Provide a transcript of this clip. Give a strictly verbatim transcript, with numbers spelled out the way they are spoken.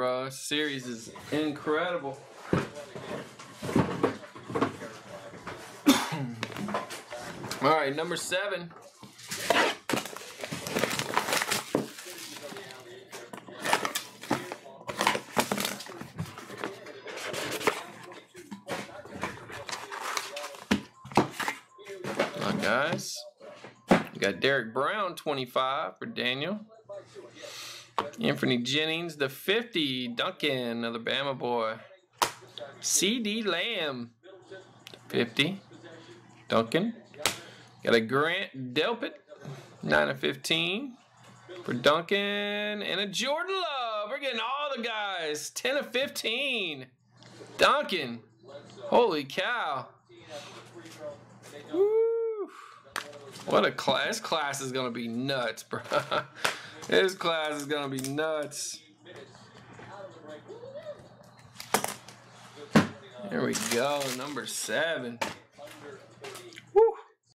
Bro, this series is incredible. All right, number seven. All right, guys. We got Derek Brown, twenty-five for Daniel. Anthony Jennings, the fifty. Duncan, another Bama boy. C D Lamb, fifty. Duncan. Got a Grant Delpit, nine of fifteen for Duncan. And a Jordan Love. We're getting all the guys. ten of fifteen. Duncan. Holy cow. Woo. What a class. This class is going to be nuts, bro. This class is going to be nuts. There we go. Number seven.